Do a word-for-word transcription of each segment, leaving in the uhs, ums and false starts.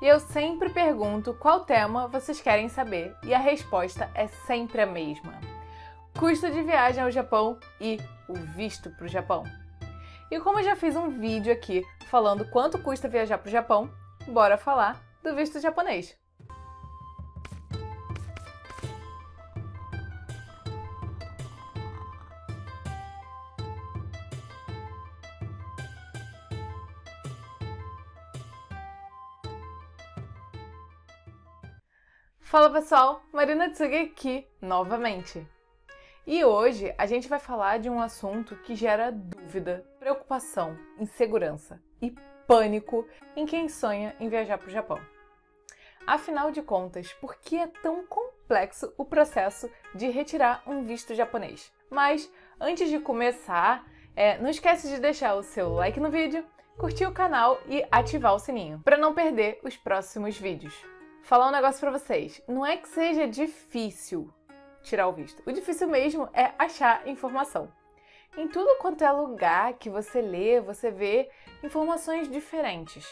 E eu sempre pergunto qual tema vocês querem saber, e a resposta é sempre a mesma. Custo de viagem ao Japão e o visto para o Japão. E como eu já fiz um vídeo aqui falando quanto custa viajar para o Japão, bora falar do visto japonês. Fala pessoal, Marina Tsuge aqui novamente. E hoje a gente vai falar de um assunto que gera dúvida, preocupação, insegurança e pânico em quem sonha em viajar para o Japão. Afinal de contas, por que é tão complexo o processo de retirar um visto japonês? Mas antes de começar, é, não esquece de deixar o seu like no vídeo, curtir o canal e ativar o sininho para não perder os próximos vídeos. Falar um negócio pra vocês, não é que seja difícil tirar o visto, o difícil mesmo é achar informação. Em tudo quanto é lugar que você lê, você vê informações diferentes.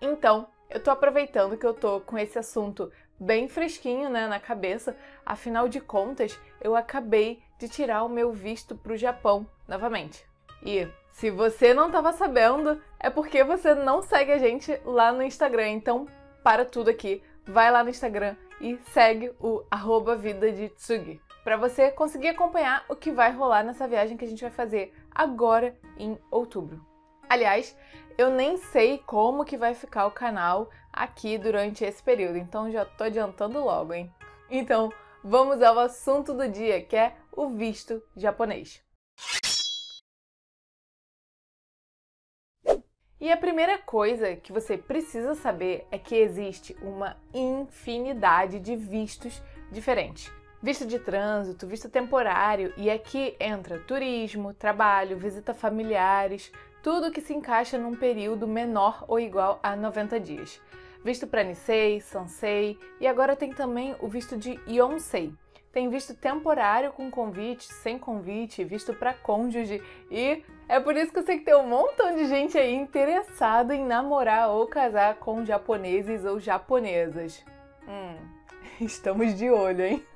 Então, eu tô aproveitando que eu tô com esse assunto bem fresquinho, né, na cabeça, afinal de contas, eu acabei de tirar o meu visto pro Japão novamente. E se você não tava sabendo, é porque você não segue a gente lá no Instagram, então para tudo aqui. Vai lá no Instagram e segue o arroba Vida de Tsuge para você conseguir acompanhar o que vai rolar nessa viagem que a gente vai fazer agora em outubro. Aliás, eu nem sei como que vai ficar o canal aqui durante esse período, então já tô adiantando logo, hein? Então vamos ao assunto do dia, que é o visto japonês. E a primeira coisa que você precisa saber é que existe uma infinidade de vistos diferentes. Visto de trânsito, visto temporário, e aqui entra turismo, trabalho, visita familiares, tudo que se encaixa num período menor ou igual a noventa dias. Visto para Nisei, Sansei, e agora tem também o visto de Yonsei. Tem visto temporário com convite, sem convite, visto para cônjuge, e é por isso que eu sei que tem um montão de gente aí interessada em namorar ou casar com japoneses ou japonesas. Hum, estamos de olho, hein?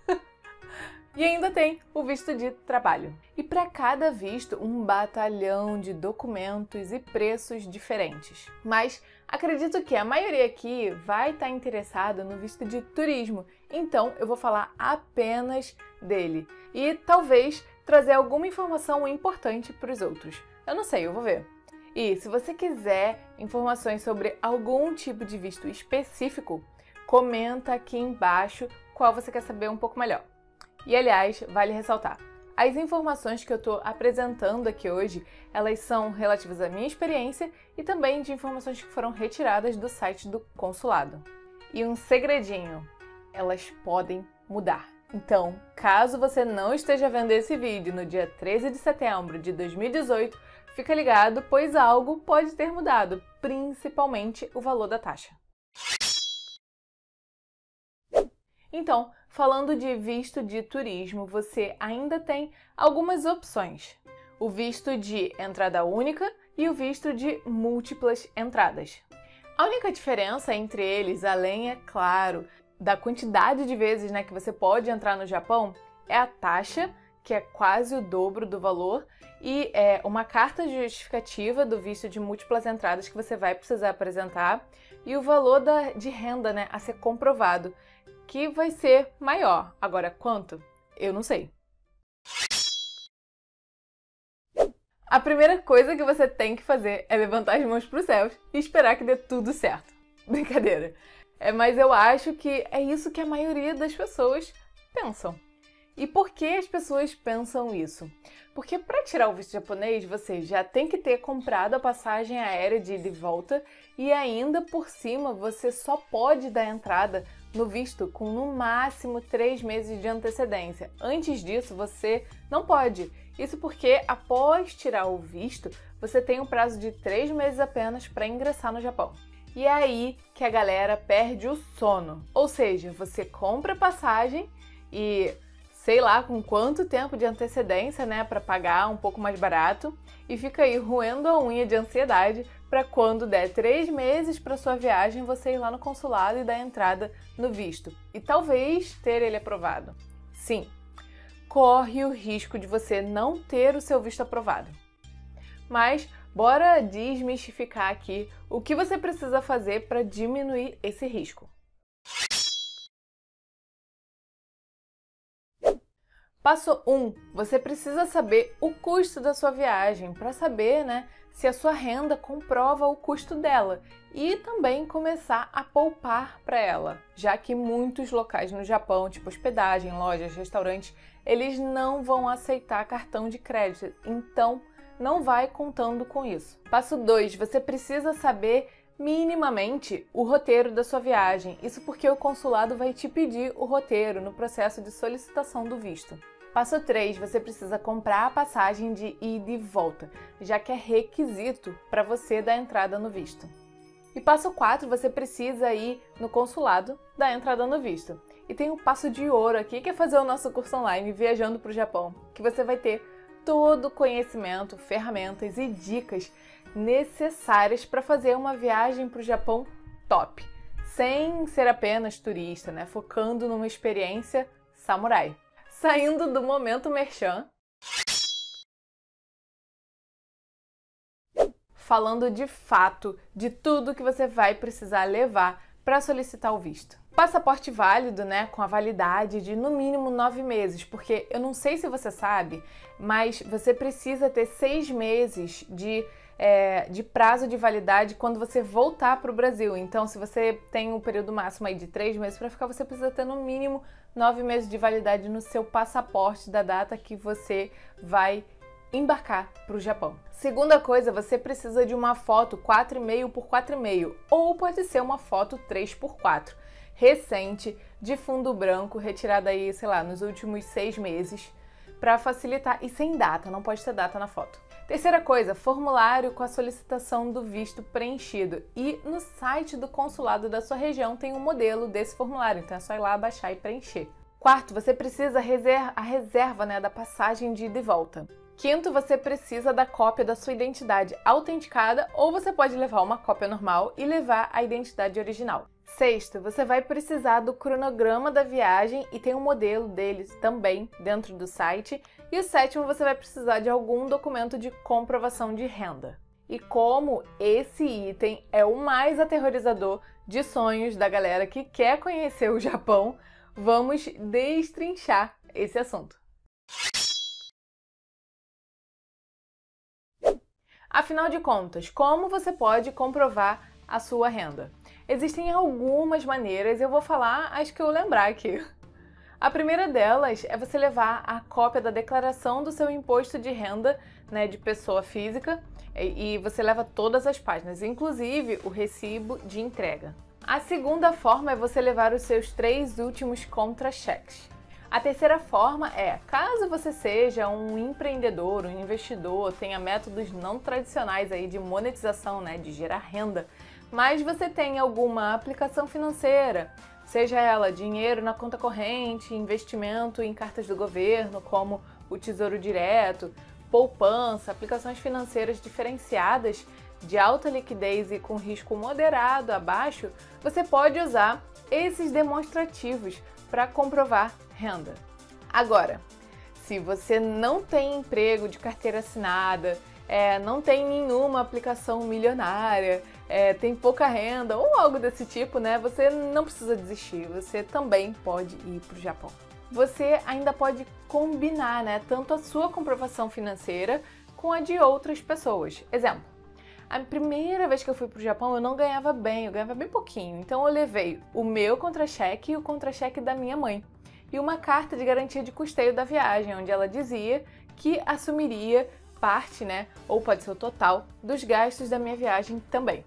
E ainda tem o visto de trabalho. E para cada visto, um batalhão de documentos e preços diferentes. Mas acredito que a maioria aqui vai estar interessada no visto de turismo, então eu vou falar apenas dele. E talvez trazer alguma informação importante para os outros. Eu não sei, eu vou ver. E se você quiser informações sobre algum tipo de visto específico, comenta aqui embaixo qual você quer saber um pouco melhor. E aliás, vale ressaltar, as informações que eu estou apresentando aqui hoje, elas são relativas à minha experiência e também de informações que foram retiradas do site do consulado. E um segredinho, elas podem mudar. Então, caso você não esteja vendo esse vídeo no dia treze de setembro de dois mil e dezoito, fica ligado, pois algo pode ter mudado, principalmente o valor da taxa. Então, falando de visto de turismo, você ainda tem algumas opções. O visto de entrada única e o visto de múltiplas entradas. A única diferença entre eles, além, é claro, da quantidade de vezes, né, que você pode entrar no Japão, é a taxa, que é quase o dobro do valor, e é uma carta justificativa do visto de múltiplas entradas que você vai precisar apresentar, e o valor da, de renda, né, a ser comprovado, que vai ser maior. Agora, quanto? Eu não sei. A primeira coisa que você tem que fazer é levantar as mãos para os céus e esperar que dê tudo certo. Brincadeira. É, mas eu acho que é isso que a maioria das pessoas pensam. E por que as pessoas pensam isso? Porque para tirar o visto japonês, você já tem que ter comprado a passagem aérea de ida e volta e ainda por cima você só pode dar entrada no visto com no máximo três meses de antecedência. Antes disso, você não pode. Isso porque após tirar o visto, você tem um prazo de três meses apenas para ingressar no Japão. E é aí que a galera perde o sono. Ou seja, você compra a passagem e... sei lá com quanto tempo de antecedência, né, para pagar um pouco mais barato, e fica aí roendo a unha de ansiedade para quando der três meses para sua viagem você ir lá no consulado e dar entrada no visto e talvez ter ele aprovado. Sim, corre o risco de você não ter o seu visto aprovado. Mas bora desmistificar aqui o que você precisa fazer para diminuir esse risco. Passo um. Você precisa saber o custo da sua viagem, para saber, né, se a sua renda comprova o custo dela e também começar a poupar para ela, já que muitos locais no Japão, tipo hospedagem, lojas, restaurantes, eles não vão aceitar cartão de crédito, então não vai contando com isso. Passo dois. Você precisa saber minimamente o roteiro da sua viagem. Isso porque o consulado vai te pedir o roteiro no processo de solicitação do visto. Passo três. Você precisa comprar a passagem de ida e volta, já que é requisito para você dar entrada no visto. E passo quatro. Você precisa ir no consulado dar entrada no visto. E tem um passo de ouro aqui, que é fazer o nosso curso online Viajando para o Japão, que você vai ter todo o conhecimento, ferramentas e dicas necessárias para fazer uma viagem para o Japão top, sem ser apenas turista, né? Focando numa experiência samurai. Saindo do momento merchan, falando de fato de tudo que você vai precisar levar para solicitar o visto. Passaporte válido, né, com a validade de no mínimo nove meses, porque eu não sei se você sabe, mas você precisa ter seis meses de, é, de prazo de validade quando você voltar para o Brasil. Então, se você tem um período máximo aí de três meses para ficar, você precisa ter no mínimo nove meses de validade no seu passaporte da data que você vai embarcar para o Japão. Segunda coisa, você precisa de uma foto quatro e meio por quatro e meio, ou pode ser uma foto três por quatro. Recente, de fundo branco, retirada aí, sei lá, nos últimos seis meses, para facilitar, e sem data, não pode ter data na foto. Terceira coisa, formulário com a solicitação do visto preenchido, e no site do consulado da sua região tem um modelo desse formulário, então é só ir lá, baixar e preencher. Quarto, você precisa reserva, a reserva, né, da passagem de ida e volta. Quinto, você precisa da cópia da sua identidade autenticada, ou você pode levar uma cópia normal e levar a identidade original. Sexto, você vai precisar do cronograma da viagem e tem um modelo deles também dentro do site. E o sétimo, você vai precisar de algum documento de comprovação de renda. E como esse item é o mais aterrorizador de sonhos da galera que quer conhecer o Japão, vamos destrinchar esse assunto. Afinal de contas, como você pode comprovar a sua renda? Existem algumas maneiras, eu vou falar as que eu lembrar aqui. A primeira delas é você levar a cópia da declaração do seu imposto de renda, né, de pessoa física, e você leva todas as páginas, inclusive o recibo de entrega. A segunda forma é você levar os seus três últimos contra-cheques. A terceira forma é, caso você seja um empreendedor, um investidor, tenha métodos não tradicionais aí de monetização, né, de gerar renda, mas você tem alguma aplicação financeira, seja ela dinheiro na conta corrente, investimento em cartas do governo, como o Tesouro Direto, poupança, aplicações financeiras diferenciadas de alta liquidez e com risco moderado a baixo, você pode usar esses demonstrativos para comprovar renda. Agora, se você não tem emprego de carteira assinada, É, não tem nenhuma aplicação milionária, é, tem pouca renda ou algo desse tipo, né? Você não precisa desistir, você também pode ir para o Japão. Você ainda pode combinar, né, tanto a sua comprovação financeira com a de outras pessoas. Exemplo, a primeira vez que eu fui para o Japão eu não ganhava bem, eu ganhava bem pouquinho, então eu levei o meu contra-cheque e o contra-cheque da minha mãe e uma carta de garantia de custeio da viagem, onde ela dizia que assumiria parte, né, ou pode ser o total, dos gastos da minha viagem também.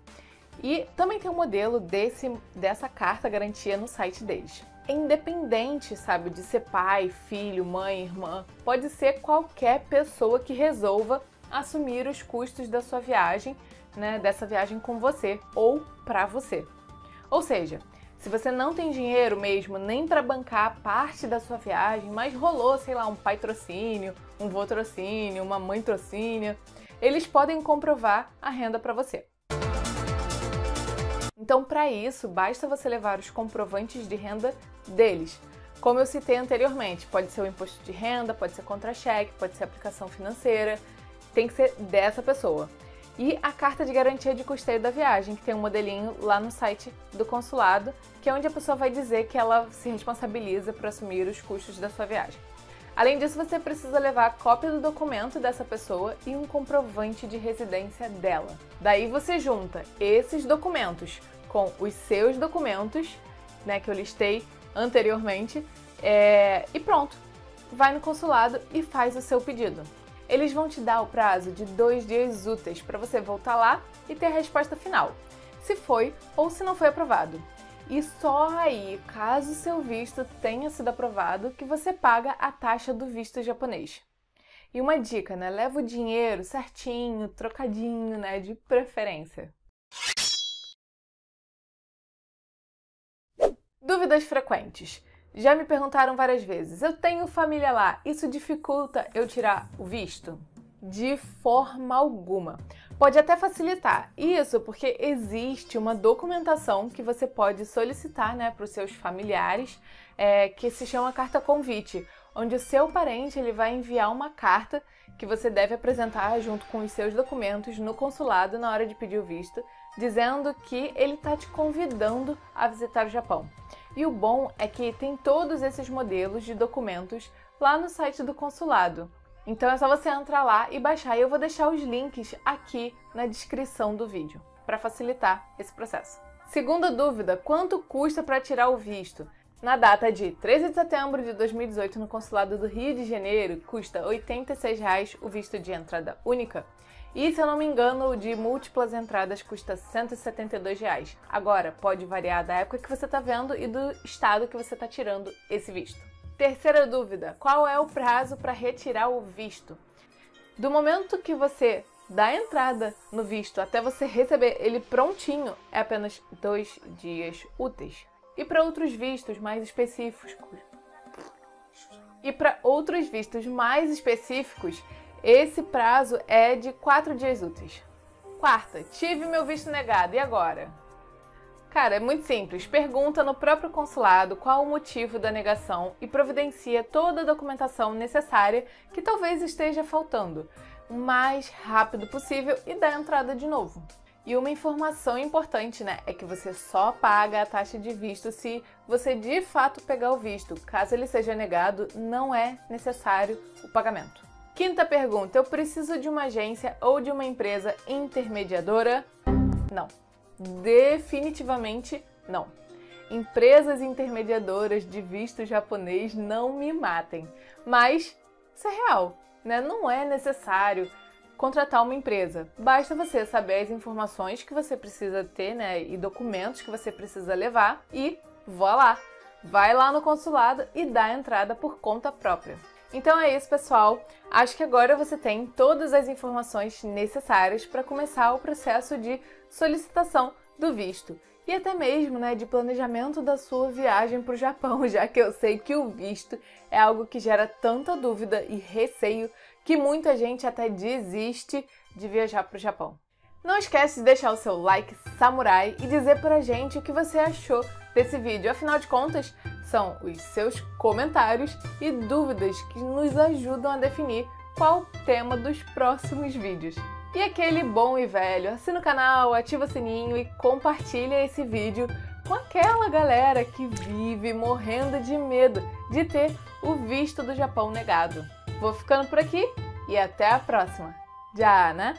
E também tem um modelo desse, dessa carta garantia no site deles. É independente, sabe, de ser pai, filho, mãe, irmã, pode ser qualquer pessoa que resolva assumir os custos da sua viagem, né, dessa viagem com você ou pra você. Ou seja, Se você não tem dinheiro mesmo nem para bancar parte da sua viagem, mas rolou, sei lá, um pai trocínio, um vô trocínio, uma mãe trocínio, eles podem comprovar a renda para você. Então, para isso, basta você levar os comprovantes de renda deles. Como eu citei anteriormente, pode ser o imposto de renda, pode ser contra-cheque, pode ser aplicação financeira, tem que ser dessa pessoa. E a carta de garantia de custeio da viagem, que tem um modelinho lá no site do consulado, que é onde a pessoa vai dizer que ela se responsabiliza por assumir os custos da sua viagem. Além disso, você precisa levar a cópia do documento dessa pessoa e um comprovante de residência dela. Daí você junta esses documentos com os seus documentos, né, que eu listei anteriormente, é... e pronto, vai no consulado e faz o seu pedido. Eles vão te dar o prazo de dois dias úteis para você voltar lá e ter a resposta final, se foi ou se não foi aprovado. E só aí, caso seu visto tenha sido aprovado, que você paga a taxa do visto japonês. E uma dica, né? Leva o dinheiro certinho, trocadinho, né? De preferência. Dúvidas frequentes. Já me perguntaram várias vezes, eu tenho família lá, isso dificulta eu tirar o visto? De forma alguma. Pode até facilitar, isso porque existe uma documentação que você pode solicitar, né, para os seus familiares, é, que se chama carta convite, onde o seu parente ele vai enviar uma carta que você deve apresentar junto com os seus documentos no consulado na hora de pedir o visto, dizendo que ele está te convidando a visitar o Japão. E o bom é que tem todos esses modelos de documentos lá no site do consulado. Então é só você entrar lá e baixar. E eu vou deixar os links aqui na descrição do vídeo para facilitar esse processo. Segunda dúvida, quanto custa para tirar o visto? Na data de treze de setembro de dois mil e dezoito, no consulado do Rio de Janeiro, custa oitenta e seis reais o visto de entrada única. E, se eu não me engano, o de múltiplas entradas custa cento e setenta e dois reais. Agora, pode variar da época que você está vendo e do estado que você está tirando esse visto. Terceira dúvida, qual é o prazo para retirar o visto? Do momento que você dá entrada no visto até você receber ele prontinho, é apenas dois dias úteis. E para outros vistos mais específicos... E para outros vistos mais específicos, esse prazo é de quatro dias úteis. Quarta, tive meu visto negado, e agora? Cara, é muito simples. Pergunta no próprio consulado qual o motivo da negação e providencia toda a documentação necessária que talvez esteja faltando, o mais rápido possível, e dá entrada de novo. E uma informação importante, né, é que você só paga a taxa de visto se você de fato pegar o visto. Caso ele seja negado, não é necessário o pagamento. Quinta pergunta, eu preciso de uma agência ou de uma empresa intermediadora? Não, definitivamente não. Empresas intermediadoras de visto japonês não me matem, mas isso é real, né? Não é necessário contratar uma empresa, basta você saber as informações que você precisa ter, né, e documentos que você precisa levar e voa lá, vai lá no consulado e dá a entrada por conta própria. Então é isso, pessoal. Acho que agora você tem todas as informações necessárias para começar o processo de solicitação do visto. E até mesmo, né, de planejamento da sua viagem para o Japão, já que eu sei que o visto é algo que gera tanta dúvida e receio que muita gente até desiste de viajar para o Japão. Não esquece de deixar o seu like samurai e dizer pra gente o que você achou desse vídeo. Afinal de contas, são os seus comentários e dúvidas que nos ajudam a definir qual o tema dos próximos vídeos. E aquele bom e velho, assina o canal, ativa o sininho e compartilha esse vídeo com aquela galera que vive morrendo de medo de ter o visto do Japão negado. Vou ficando por aqui e até a próxima. Já, né?